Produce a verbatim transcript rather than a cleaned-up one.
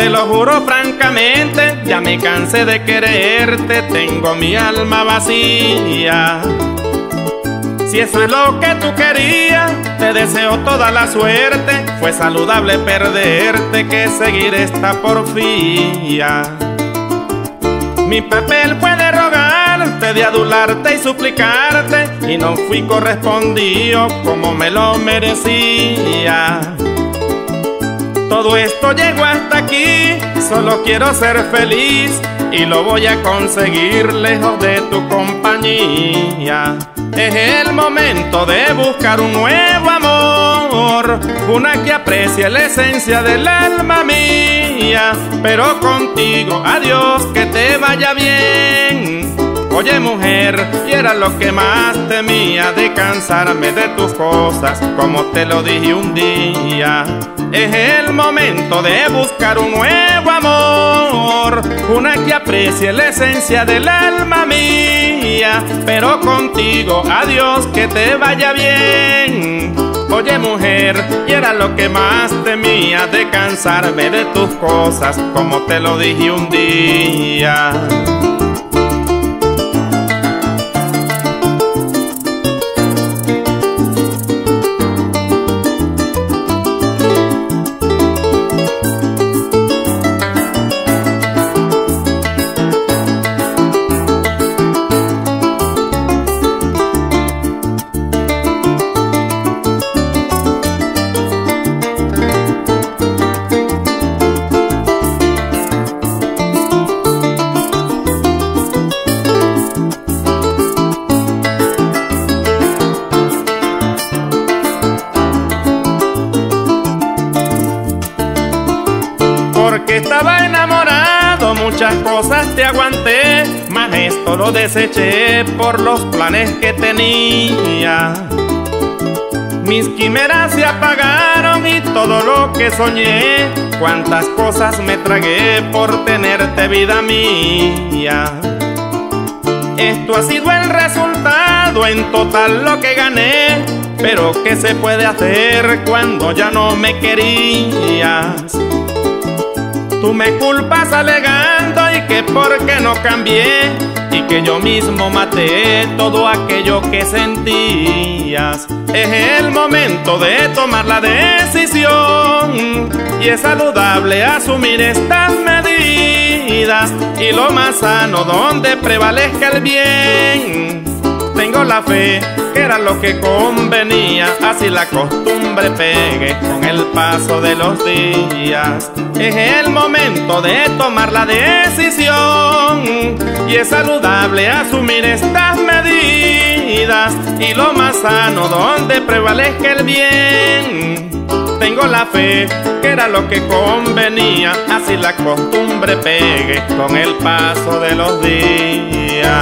te lo juro francamente, ya me cansé de quererte, tengo mi alma vacía. Si eso es lo que tú querías, te deseo toda la suerte, fue saludable perderte que seguir esta porfía. Mi papel fue de rogarte, de adularte y suplicarte, y no fui correspondido como me lo merecía. Todo esto llegó hasta aquí, solo quiero ser feliz y lo voy a conseguir lejos de tu compañía. Es el momento de buscar un nuevo amor, una que aprecie la esencia del alma mía. Pero contigo, adiós, que te vaya bien. Oye mujer, y era lo que más temía, de cansarme de tus cosas, como te lo dije un día. Es el momento de buscar un nuevo amor, una que aprecie la esencia del alma mía. Pero contigo, adiós, que te vaya bien. Oye mujer, y era lo que más temía, de cansarme de tus cosas, como te lo dije un día. Porque estaba enamorado, muchas cosas te aguanté, mas esto lo deseché por los planes que tenía. Mis quimeras se apagaron y todo lo que soñé, cuántas cosas me tragué por tenerte, vida mía. Esto ha sido el resultado, en total lo que gané, pero ¿qué se puede hacer cuando ya no me querías? Tú me culpas alegando y que porque no cambié, y que yo mismo maté todo aquello que sentías. Es el momento de tomar la decisión, y es saludable asumir estas medidas, y lo más sano donde prevalezca el bien. Tengo la fe que era lo que convenía, así la costumbre pegue con el paso de los días. Es el momento de tomar la decisión, y es saludable asumir estas medidas, y lo más sano donde prevalezca el bien. Tengo la fe que era lo que convenía, así la costumbre pegue con el paso de los días.